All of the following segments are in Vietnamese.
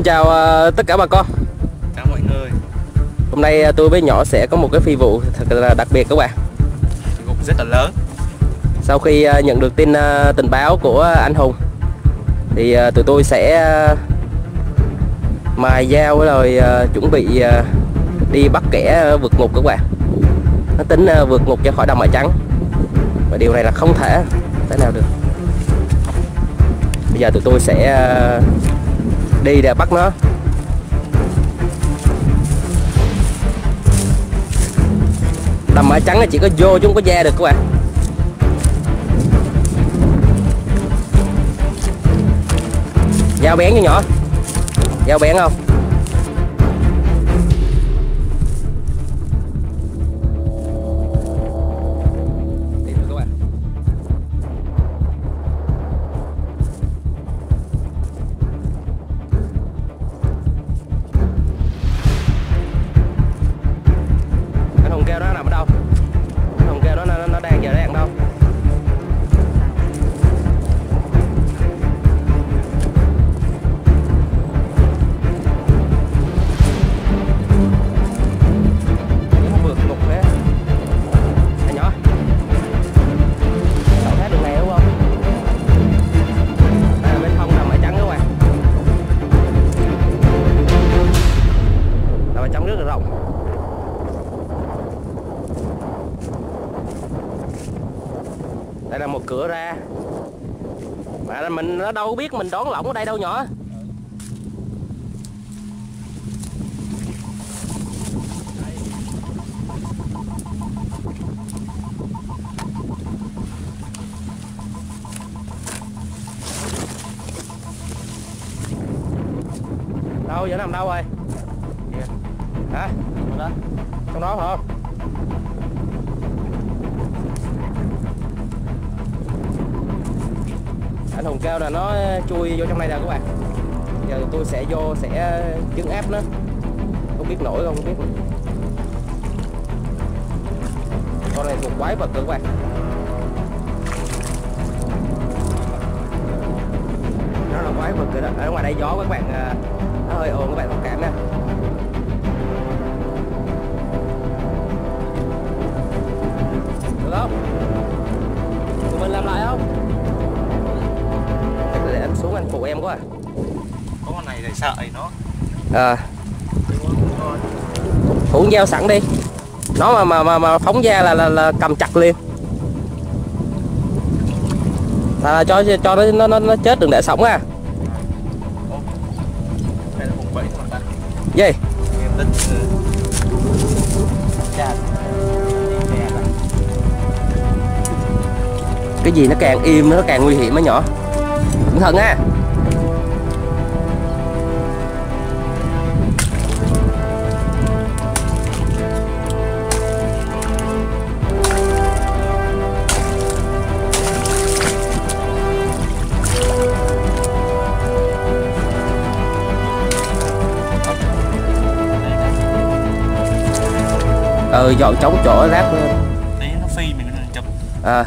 Xin chào tất cả bà con. Chào mọi người. Hôm nay tôi với nhỏ sẽ có một cái phi vụ thật là đặc biệt các bạn. Phi vụ rất là lớn. Sau khi nhận được tình báo của anh Hùng thì tụi tôi sẽ mài dao rồi chuẩn bị đi bắt kẻ vượt ngục các bạn. Nó tính vượt ngục ra khỏi đầm Mã Trắng, và điều này là không thể nào được. Bây giờ tụi tôi sẽ đi để bắt nó. Đầm Mã Trắng là chỉ có vô chứ không có ra được các bạn. Dao bén như nhỏ. Dao bén không? Đây là một cửa ra mà mình nó đâu biết mình đón lỏng ở đây đâu nhỏ. Đâu giờ nằm đâu rồi? Hả? Trong đó hả? Anh Hùng kêu là nó chui vô trong đây nè các bạn. Giờ tôi sẽ vô sẽ trấn áp nó. Không biết nổi không biết. Con này thuộc quái vật các bạn. Nó là quái vật rồi đó. Ở ngoài đây gió các bạn, nó hơi ồn các bạn thông cảm nha. Được không? Tụi mình làm lại không? Xuống anh phụ em quá à. Có con này thì sợ thì nó thủ dao sẵn đi. Nó mà phóng ra là cầm chặt liền. À, cho nó chết đừng để sống à. Đây là vùng bẫy của ta. Gì? Cái gì nó càng im nó càng nguy hiểm á nhỏ. Cẩn thận á. Dọn trống chỗ rác luôn. Đấy nó phi mình nó chụp. À.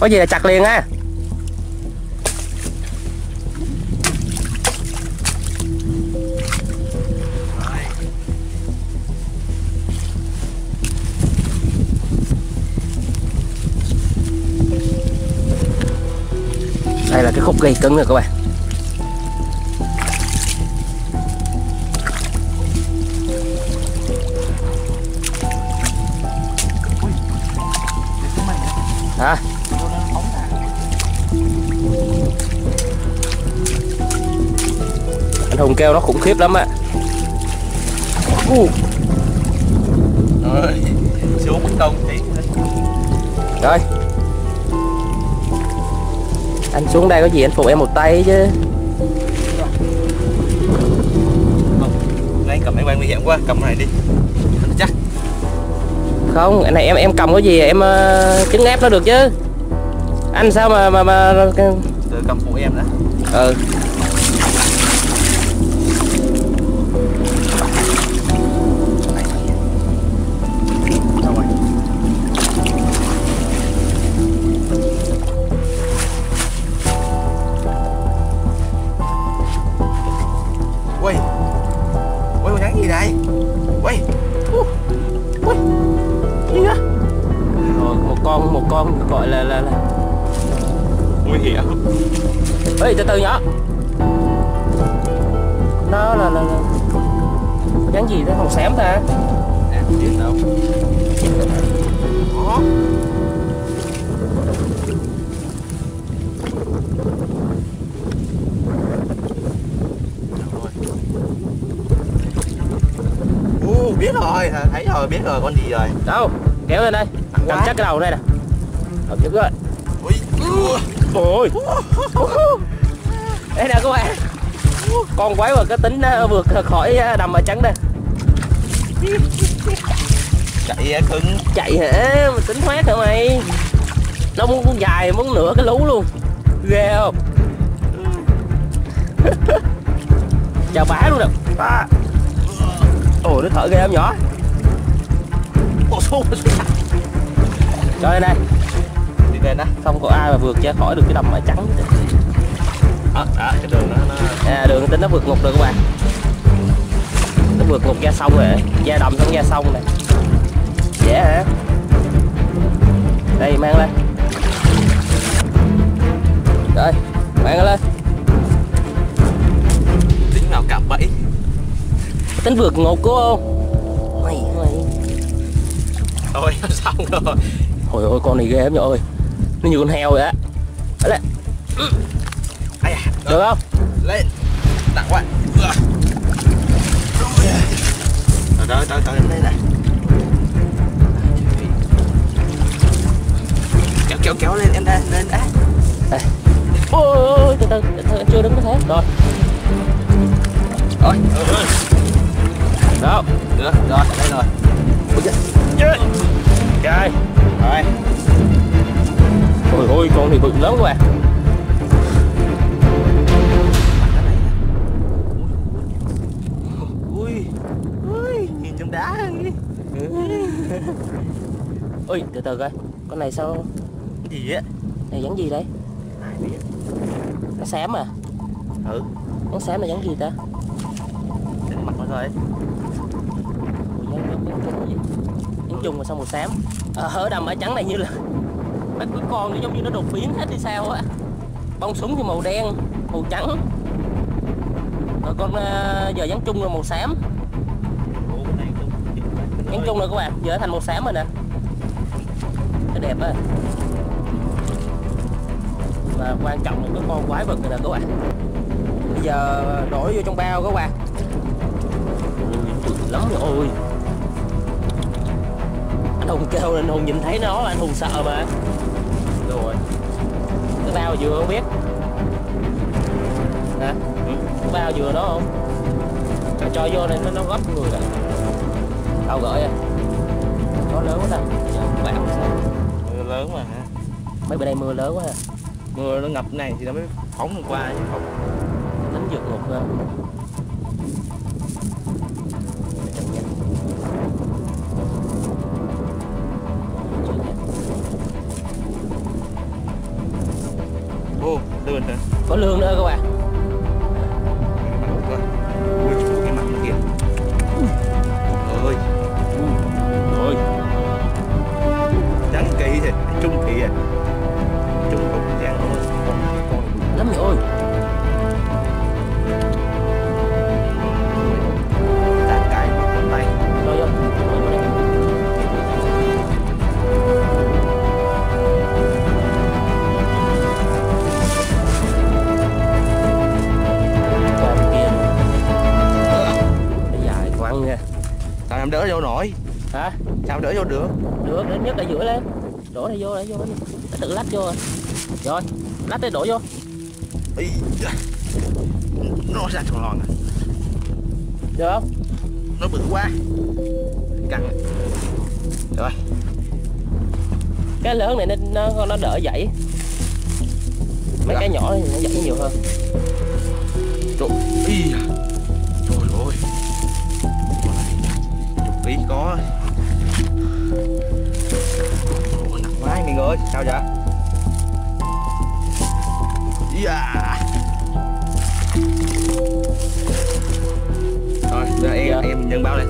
Có gì là chặt liền á. Đây là cái khúc cây cứng rồi các bạn. Hả? Anh Hùng kêu nó khủng khiếp lắm á. Rồi, xuống bức tông tí. Rồi. Anh xuống đây có gì anh phụ em một tay chứ. Không, anh cầm cái quan nguy hiểm quá, cầm cái này đi. Nó chắc. Không, anh này em cầm cái gì em trấn áp nó được chứ. Anh sao mà tự cầm phụ em đó. Ừ. vậy? Ê, từ từ nhỏ. Nó là dáng gì đó, màu xám ta? Nè, biết đâu. Ủa? Biết rồi, thấy rồi, biết rồi, con gì rồi? Đâu? Kéo lên đây. Cầm chắc cái đầu đây nè. Cầm chắc rồi. Ôi. Đây nè các bạn. Con quái vật cái tính vượt khỏi đầm mà trắng đây. Chạy hả cưng? Chạy hả? Mà tính thoát hả mày? Nó muốn dài, muốn nửa cái lú luôn. Ghê không? Chào bá luôn nè. Ồ, nó thở ghê không nhỏ? Trời ơi, đây đi về đó, không có ai mà vượt ra khỏi được cái đầm màu trắng. Cái đường đó, đường tính nó vượt ngục rồi các bạn. Nó vượt ngục ra sông rồi, ra đầm xong ra sông này. Dễ hả? Đây mang lên. Rồi, mang lên. Tính nào cặp bẫy. Tính vượt ngục của không? Mày. Ôi, xong rồi. Ôi ôi, con này ghê lắm nhỏ ơi. Nó như con heo vậy á. Lên. Được không? Lên. Nặng quá. Tới đến đây này. Kéo lên em đây, lên á. Ôi, từ từ chưa đứng có thế. Rồi. Rồi. Đâu? Được, rồi, đây rồi. Rồi. Ôi ôi, con thì bự lắm các bạn. Ui, nhìn trong đá. Ui, từ từ coi. Con này sao? Cái gì vậy? Này dáng gì đây? Nó xám à? Ừ. Nó xám là dáng gì ta? Đánh mặt nó thôi. Nhấn chung mà xong màu xám. Hở đầm mã trắng này như là mắt của con nó giống như nó đột biến hết đi sao á. Bông súng thì màu đen, màu trắng. Rồi con giờ dán chung là màu xám. Dán chung rồi các bạn, giờ thành màu xám rồi nè. Nó đẹp á. Và quan trọng là cái con quái vật này nè các bạn. Bây giờ đổi vô trong bao các bạn. Lắm rồi. Anh Hùng kêu anh Hùng nhìn thấy nó, anh Hùng sợ mà. Rồi. Cái bao vừa không biết. Hả? Cái bao vừa đó không? Trời, cho vô này nó gấp người cả. Tao gửi à? Nó lớn quá ta. Bão sao? Mưa lớn mà hả? Mấy bữa đây mưa lớn quá hả? Mưa nó ngập này thì nó mới phóng được qua chứ không. Tính vượt ngục ra. Lươn nữa. Có lươn nữa các bạn. Ui, cái mặt nó kìa. Ôi. Ôi. Trắng kỳ thì trung kỳ à. Trung không gian thôi. Lắm rồi ôi. Tàn cái mặt con tay. Rồi vô. Sao em đỡ vô nổi? Hả? Sao em đỡ vô được? Được, đến nhất là giữa lên. Đổ này vô, để vô. Nó tự lách vô rồi. Rồi, lách đi, đổ vô. Ý, nó ra tròn lòn à. Được không? Nó bự quá. Căng. Rồi. Cái lớn này nó đỡ dãy. Mấy được. Cái nhỏ này nó dãy nhiều hơn. Trời ơi. Trời ơi. Ý có. Ủa, nặng quá mình ơi, sao vậy? Yeah. Rồi, giờ em nhân báo lên.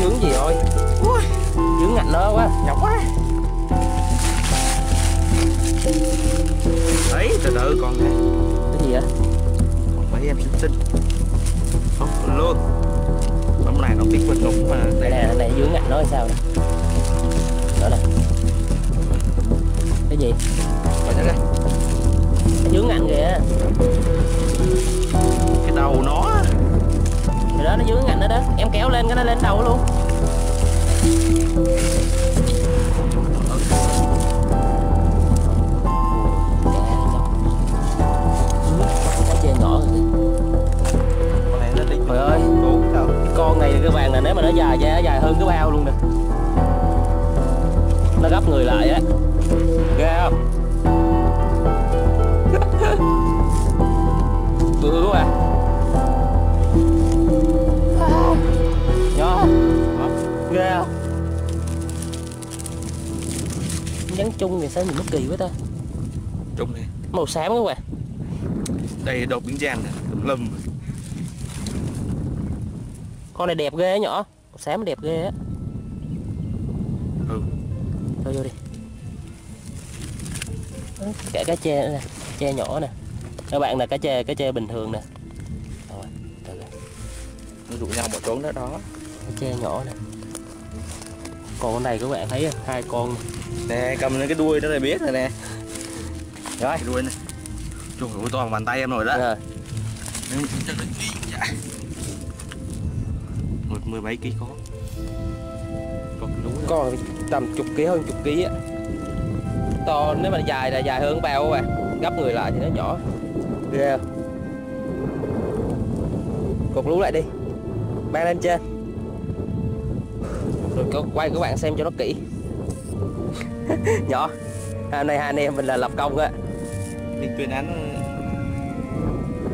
Dưỡng gì rồi? Ấy, từ từ con này. Cái gì vậy? Con mấy em xinh xinh. Không luôn. Tấm này nó biết mình đúng mà. Đây nè, này dưới ngạnh nó sao nè. Đó nè. Cái gì? Coi ra đây. Dướng ngạnh kìa. Cái đầu nó. Rồi đó, nó dướng ngạnh đó đó. Em kéo lên cái nó lên đầu luôn. Trời ơi, con này cái vàng này nếu mà nó dài ra nó dài hơn cái bao luôn nè. Nó gấp người lại á. Ghê không? Bự quá à. Nhỏ ghê không? Nhắn chung thì sao nhìn nó kỳ quá ta. Chung đi. Màu xám quá bạn. Đây đột biến giang nè, lùm. Con này đẹp ghê á nhỏ. Màu xám đẹp ghê á. Ừ. Thôi vô đi. Cả cá trê nữa nè, trê nhỏ nè. Các bạn là cá trê bình thường nè. Rồi, từ từ. Nó rủ nhau bỏ trốn đó đó. Cá trê nhỏ nè. Còn con này các bạn thấy không? Hai con nè. Nè, cầm lên cái đuôi đó là biết rồi nè. Rồi, cái đuôi nè. Trời ơi, to bằng bàn tay em rồi đó. Rồi. Nếu chắc là đi chạy. 17 kg có. Con tầm chục ký hơn chục ký á. To nếu mà dài là dài hơn bao các bạn. Gấp người lại thì nó nhỏ. Ghê không? Cột lú lại đi. Mang lên trên. Rồi quay các bạn xem cho nó kỹ. Nhỏ. Hôm nay hai anh em mình là lập công á. Đi tuyên án.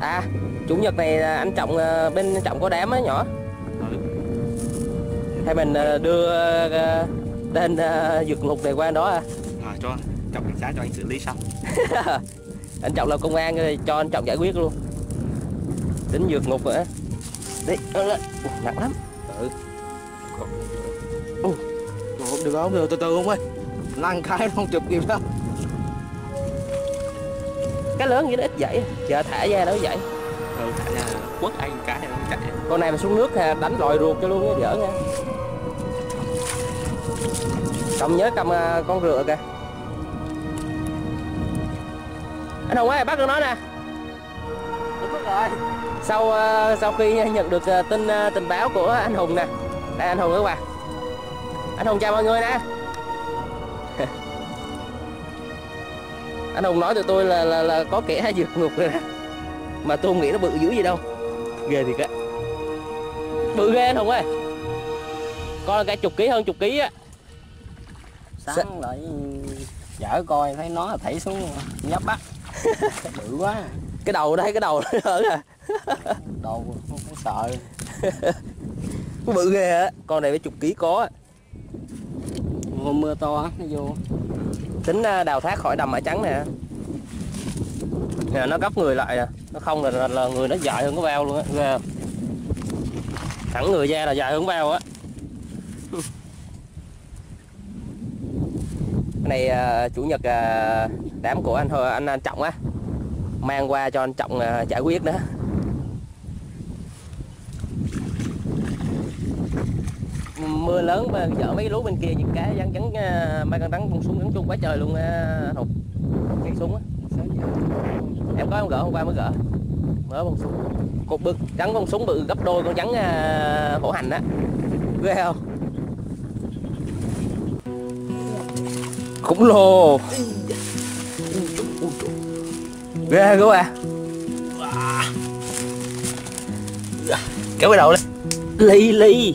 À, chủ nhật này anh Trọng bên anh Trọng có đám á nhỏ. Hay mình đưa tên dược ngục này qua đó à? Rồi cho Trọng cảnh sát cho anh xử lý xong. Anh Trọng là công an rồi, cho anh Trọng giải quyết luôn. Tính dược ngục nữa. Đi, lên. Nặng lắm. Ừ. Được không? Được, từ từ không ơi. Lăn cái nó không chụp kịp đâu. Cái lớn vậy nó ít vậy. Giờ thả ra nó vậy. Ừ, thả ra quất anh cái này nó chạy. Con này mà xuống nước đánh lòi ruột cho luôn, dở nha. Trọng nhớ cầm con rựa kìa. Anh Hùng ơi, bắt được nó nè. Đúng rồi. Sau khi nhận được tình báo của anh Hùng nè. Đây anh Hùng các bạn. Anh Hùng chào mọi người nè. Anh Hùng nói tụi tôi là có kẻ vượt ngục rồi nè. Mà tôi không nghĩ nó bự dữ gì đâu. Ghê thiệt á. Bự ghê anh Hùng ơi. Con là cả chục ký hơn chục ký á. Sáng lại vợ coi thấy nó thảy xuống nhấp bắt. Bự quá. Cái đầu đây, cái đầu nó ở nè. Đầu không có sợ. Bự ghê á. Con này phải chục ký có á. Hôm mưa to nó vô. Tính đào thoát khỏi đầm mã trắng nè. Nè nó gấp người lại nè. Nó không là người nó dài hơn cái bao luôn á. Ghê không? Thẳng người ra là dài hơn bao á. Này chủ nhật đám của anh Trọng á, mang qua cho anh Trọng giải quyết nữa. Mưa lớn mà vợ mấy lúa bên kia những cái vắn mai con rắn con súng bắn chung quá trời luôn Hùng. Cái súng á em có con gỡ hôm qua mới gỡ mớ con súng cột bự, rắn con súng bự gấp đôi con rắn hổ hành á. Ghê không? Khủng lồ. Ghê các bạn. Kéo cái đầu lên. Ly.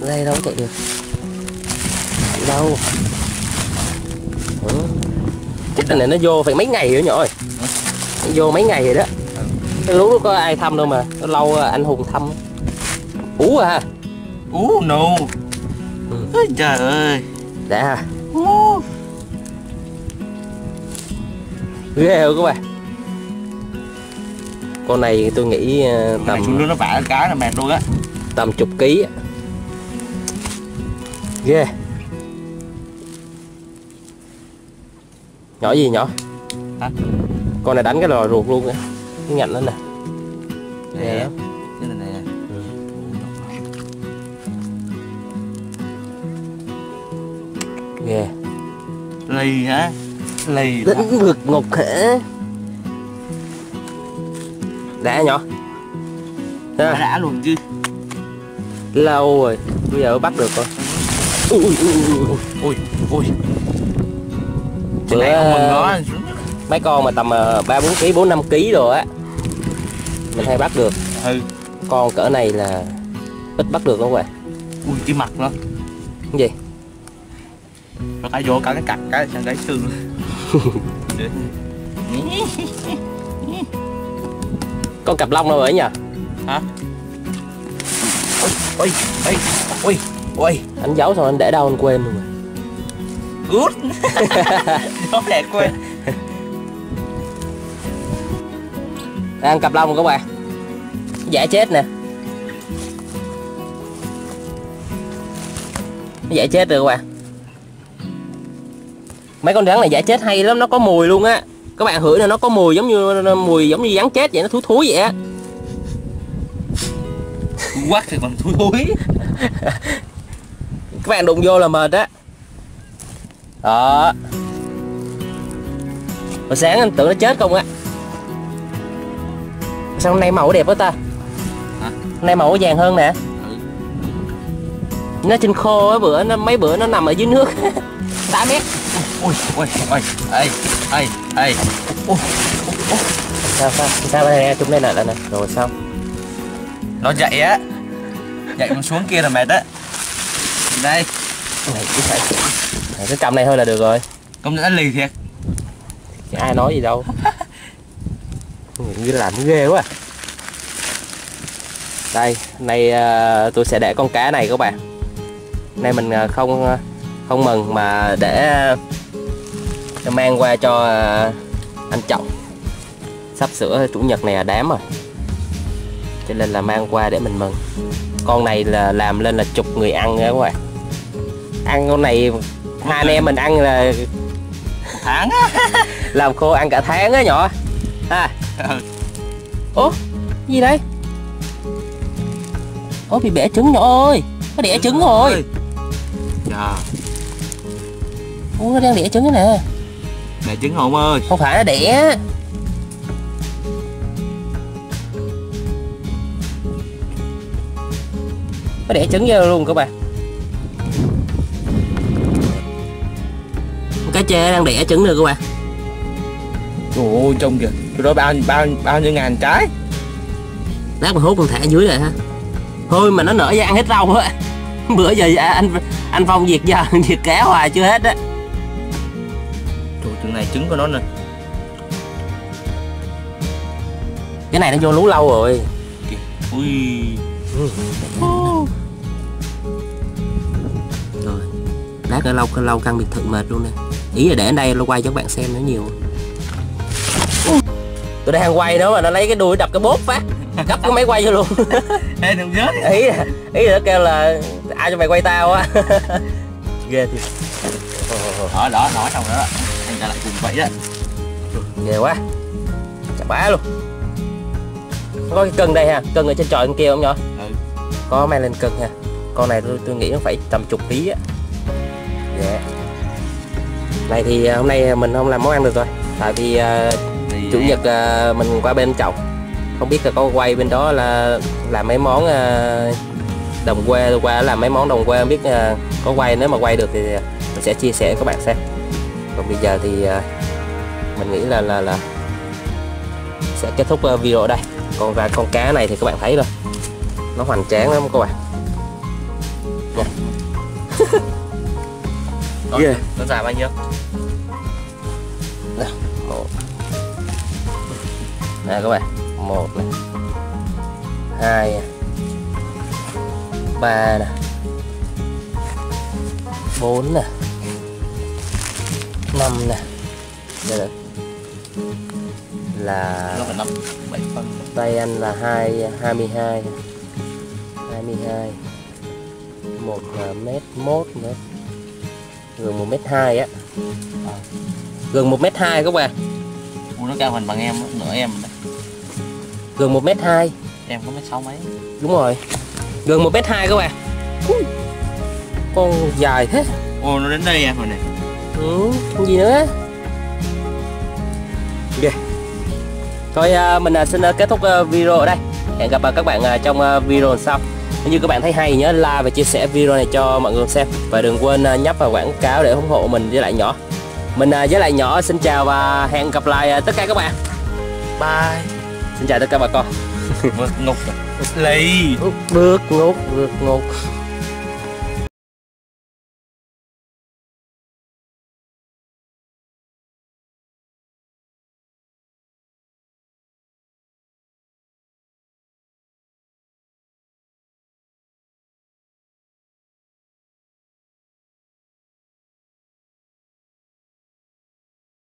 đây đâu chạy được đâu. Chắc là nó vô phải mấy ngày nữa nhỏ ơi. Nó vô mấy ngày rồi đó. Cái lú nó có ai thăm đâu mà. Nó lâu anh Hùng thăm. Ú à ha. Ú no. Ôi trời ơi. Đã ha. Ghê rồi các bạn. Con này tôi nghĩ tầm xuống nó vả cá là mệt luôn á. Tầm chục ký. Ghê. Yeah. Nhỏ gì nhỏ? Hả? Con này đánh cái lò ruột luôn á. Cái ngạnh lên nè. Ghê lắm. Cái này nè. Ghê. Lì hả? Lì. Lĩnh vực ngục hả? Đã nhỏ. Đã luôn chứ. Lâu rồi, bây giờ bắt được rồi. Ui. Bữa này không mừng nó. Mấy con mà tầm 3-4 kg, 4-5 kg rồi á, mình hay bắt được. Con cỡ này là ít bắt được luôn các bạn. Ui cái mặt nó. Cái gì? Nó phải vô cả cái cặp cái sang đấy xương. Con cặp lông đâu rồi nhỉ? Hả? Ôi, anh giấu xong anh để đâu anh quên luôn rồi. Good. Không để quên. Ăn cặp lông các bạn. Dễ chết nè. Dễ chết được các bạn. Mấy con rắn này dễ chết hay lắm, nó có mùi luôn á. Các bạn hửi là nó có mùi giống như rắn chết vậy, nó thúi thúi vậy á. Quát thì còn thúi thúi. Các bạn đụng vô là mệt á. Đó. Hồi sáng anh tưởng nó chết không á. Sao hôm nay màu đẹp quá ta. Hả? Hôm nay màu vàng hơn nè. Nó trên khô á, bữa nó mấy bữa nó nằm ở dưới nước 8 mét. Ôi. Sao đây chúng đây lại là nè, rồi sao? Nó dậy á. Dậy con xuống kia là mệt á. Đây. Này cứ phải. Cái cầm này thôi là được rồi. Công nhận lì thiệt. Chứ ai nói gì đâu. Như làm ghê quá. Đây, này tôi sẽ để con cá này các bạn. Nay mình không mừng mà để mang qua cho anh Trọng. Sắp sửa chủ nhật này là đám rồi, cho nên là mang qua để mình mừng. Con này là làm lên là chục người ăn các bạn. Ăn con này hai anh em mình ăn là tháng làm khô ăn cả tháng á nhỏ ha. Ủa gì đây? Ủa bị bẻ trứng nhỏ ơi, nó đẻ trứng rồi. Dạ. Ủa nó đang đẻ trứng nè. Đẻ trứng không ơi? Không phải nó đẻ. Nó đẻ trứng ra luôn các bạn. Cá chê đang đẻ trứng rồi các bạn. Trời ơi trông kìa. Tụi đó bao nhiêu ngàn trái. Lát mà hút còn thả dưới rồi ha. Thôi mà nó nở ra ăn hết rau á. Bữa giờ anh Phong diệt cá hoài chưa hết á. Trời trứng này trứng của nó nè. Cái này nó vô lú lâu rồi. Ui. Rồi. Lát ở lâu căn biệt thự mệt luôn nè. Ý là để ở đây nó quay cho các bạn xem nó nhiều. Tôi đang quay nữa mà nó lấy cái đuôi đập cái bốp phát. Gấp cái máy quay vô luôn. Ê đừng chết. Ý là nó kêu là ai cho mày quay tao á. Ghê thiệt. Đó đó nói xong nữa đó. Anh ta lại cùng vậy đó. Ghê quá. Chà bá luôn. Có cái cân đây ha, cân ở trên trời bên kia không nhỏ? Ừ. Có mang lên cân ha. Con này tôi nghĩ nó phải tầm chục ký á. Dạ. Này thì hôm nay mình không làm món ăn được rồi. Tại vì chủ nhật mình qua bên Trọng. Không biết là có quay bên đó là làm mấy món đồng quê. Tôi qua làm mấy món đồng quê, không biết có quay. Nếu mà quay được thì mình sẽ chia sẻ các bạn xem. Còn bây giờ thì mình nghĩ là sẽ kết thúc video ở đây. Còn và con cá này thì các bạn thấy rồi, nó hoành tráng lắm các bạn. Nó dài bao nhiêu? này, một nè các bạn, một này, hai này, ba này, bốn này, năm này, đây là tay anh là 22 một mét mốt nữa, gần 1m2 á, gần 1m2 các bạn. Ủa, nó cao hình bằng em, nửa em này. Gần 1m2, em có 1m6 mấy. Đúng rồi, gần 1m2 các bạn. Con dài thế. Ồ, nó đến đây em rồi nè. Ừ, con gì nữa. Ok, thôi mình xin kết thúc video ở đây. Hẹn gặp các bạn trong video sau. Nếu như các bạn thấy hay nhớ like và chia sẻ video này cho mọi người xem. Và đừng quên nhấp vào quảng cáo để ủng hộ mình với lại nhỏ. Mình với lại nhỏ xin chào và hẹn gặp lại tất cả các bạn. Bye. Xin chào tất cả bà con. Bước ngục. Bước ngục.